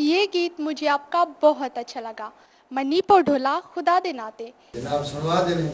ये गीत मुझे आपका बहुत अच्छा लगा। मन्नी पो ढोला खुदा दे नाते। जनाब सुनवा देने।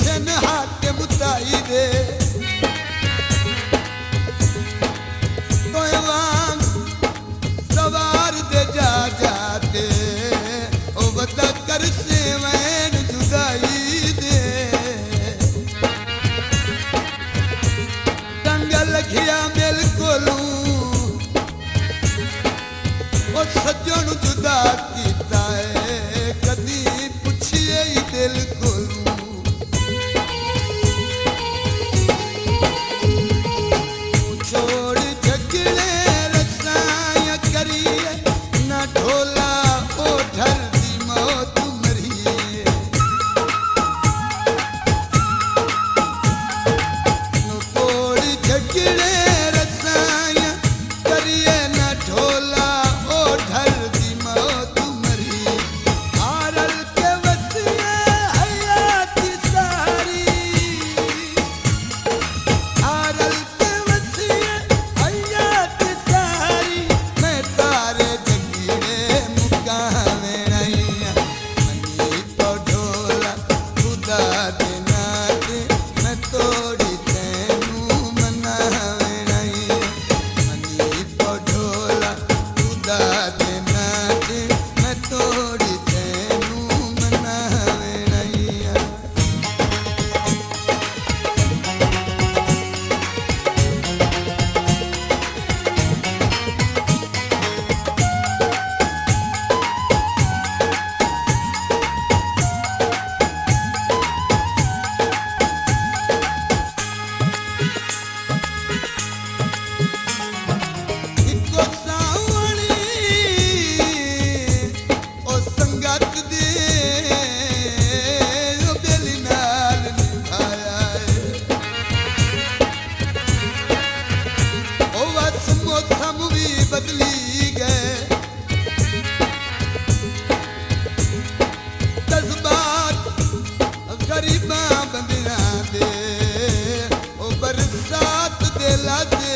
Send hot the mutai de सजन जुदा कीता है कदी पुछिए दिल को छोड़ झगड़े रसाया करिए ना ढोला ओ ढलती मौत मरिए छोड़ झगड़े रसाया करिए ना ढोला गरीबा बंदियां दे ओ बरसात दे लाज